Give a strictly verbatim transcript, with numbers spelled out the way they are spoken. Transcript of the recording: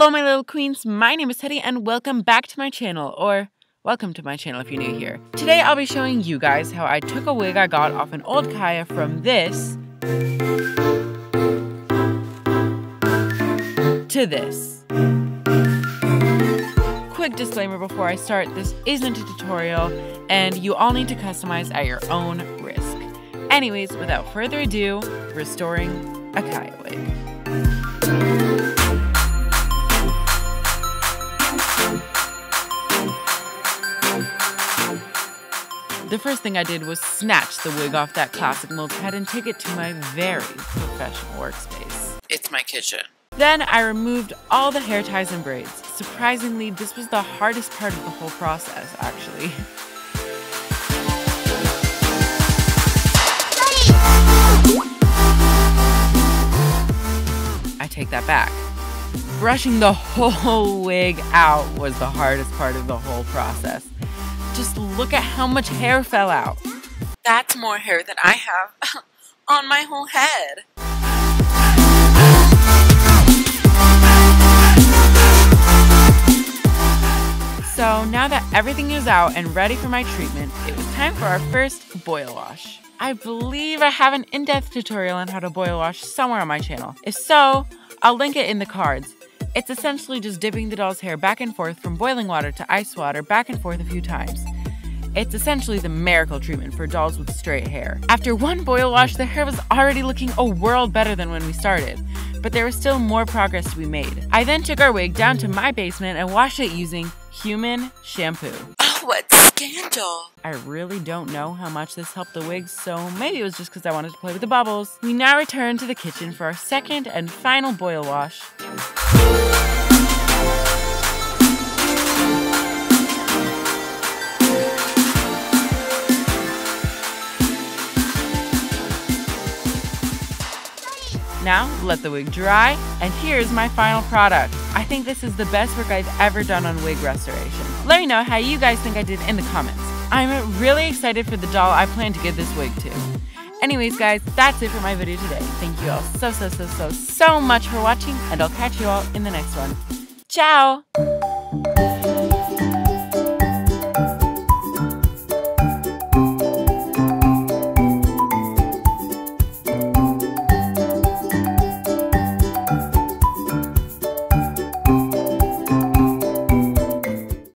Hello my little queens, my name is Teddy and welcome back to my channel, or welcome to my channel if you're new here. Today I'll be showing you guys how I took a wig I got off an old Kaya from this to this. Quick disclaimer before I start, this isn't a tutorial and you all need to customize at your own risk. Anyways, without further ado, restoring a Kaya wig. The first thing I did was snatch the wig off that classic mold head and take it to my very professional workspace. It's my kitchen. Then I removed all the hair ties and braids. Surprisingly, this was the hardest part of the whole process, actually. I take that back. Brushing the whole wig out was the hardest part of the whole process. Just look at how much hair fell out. That's more hair than I have on my whole head. So now that everything is out and ready for my treatment, it was time for our first boil wash. I believe I have an in-depth tutorial on how to boil wash somewhere on my channel. If so, I'll link it in the cards. It's essentially just dipping the doll's hair back and forth from boiling water to ice water back and forth a few times. It's essentially the miracle treatment for dolls with straight hair. After one boil wash, the hair was already looking a world better than when we started, but there was still more progress to be made. I then took our wig down to my basement and washed it using human shampoo. Oh, what scandal! I really don't know how much this helped the wig, so maybe it was just because I wanted to play with the bubbles. We now return to the kitchen for our second and final boil wash. Now, let the wig dry, and here's my final product. I think this is the best work I've ever done on wig restoration. Let me know how you guys think I did in the comments. I'm really excited for the doll I plan to give this wig to. Anyways guys, that's it for my video today. Thank you all so, so, so, so, so much for watching, and I'll catch you all in the next one. Ciao!